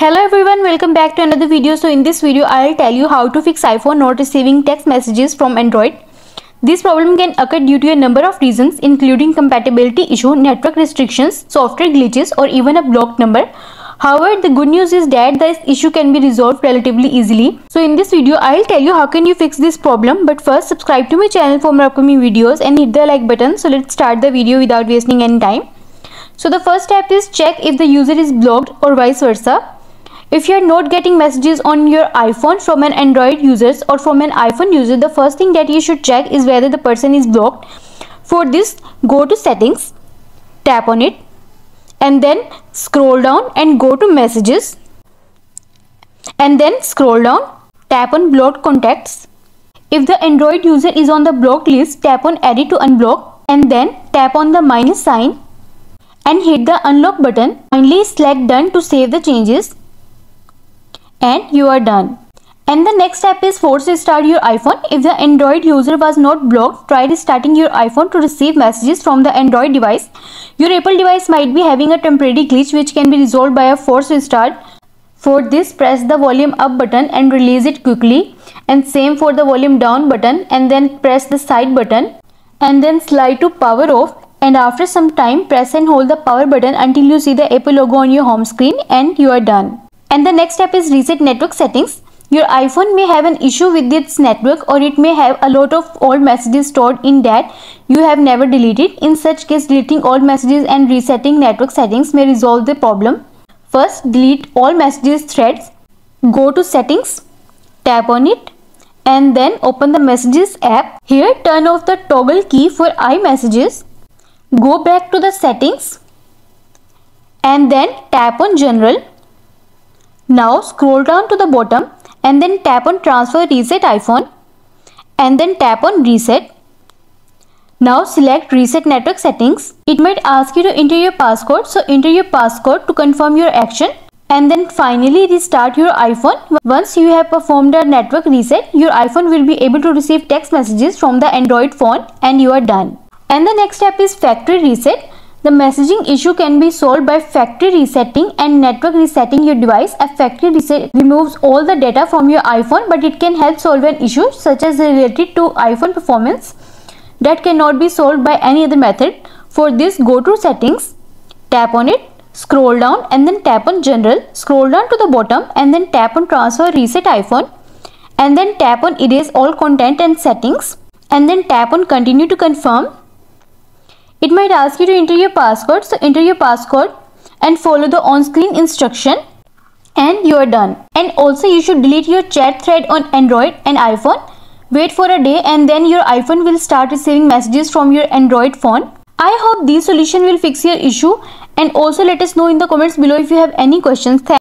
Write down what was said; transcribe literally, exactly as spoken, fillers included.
Hello everyone, welcome back to another video. So in this video I'll tell you how to fix iPhone not receiving text messages from Android. This problem can occur due to a number of reasons including compatibility issue, network restrictions, software glitches or even a blocked number. However, the good news is that this issue can be resolved relatively easily. So in this video I'll tell you how can you fix this problem, but first subscribe to my channel for more upcoming videos and hit the like button. So let's start the video without wasting any time. So the first step is check if the user is blocked or vice versa. If you are not getting messages on your iPhone from an Android user or from an iPhone user, the first thing that you should check is whether the person is blocked. For this, go to settings, tap on it and then scroll down and go to messages and then scroll down, tap on blocked contacts. If the Android user is on the blocked list, tap on edit to unblock and then tap on the minus sign and hit the unlock button. Finally, select done to save the changes. And you are done. And the next step is force restart your iPhone. If the Android user was not blocked, try restarting your iPhone to receive messages from the Android device. Your Apple device might be having a temporary glitch which can be resolved by a force restart. For this, press the volume up button and release it quickly, and same for the volume down button, and then press the side button and then slide to power off, and after some time press and hold the power button until you see the Apple logo on your home screen and you are done. And the next step is reset network settings. Your iPhone may have an issue with its network or it may have a lot of old messages stored in that you have never deleted. In such case, deleting all messages and resetting network settings may resolve the problem. First, delete all messages threads. Go to settings, tap on it and then open the messages app. Here, turn off the toggle key for iMessages. Go back to the settings and then tap on general. Now scroll down to the bottom and then tap on transfer reset iPhone and then tap on reset. Now select reset network settings. It might ask you to enter your passcode, so enter your passcode to confirm your action and then finally restart your iPhone. Once you have performed a network reset, your iPhone will be able to receive text messages from the Android phone and you are done. And the next step is factory reset. The messaging issue can be solved by factory resetting and network resetting your device. A factory reset removes all the data from your iPhone, but it can help solve an issue such as related to iPhone performance that cannot be solved by any other method. For this, go to settings, tap on it, scroll down and then tap on general, scroll down to the bottom and then tap on transfer reset iPhone and then tap on erase all content and settings and then tap on continue to confirm. It might ask you to enter your passcode, so enter your passcode and follow the on-screen instruction and you are done. And also you should delete your chat thread on Android and iPhone. Wait for a day and then your iPhone will start receiving messages from your Android phone. I hope this solution will fix your issue and also let us know in the comments below if you have any questions. Thank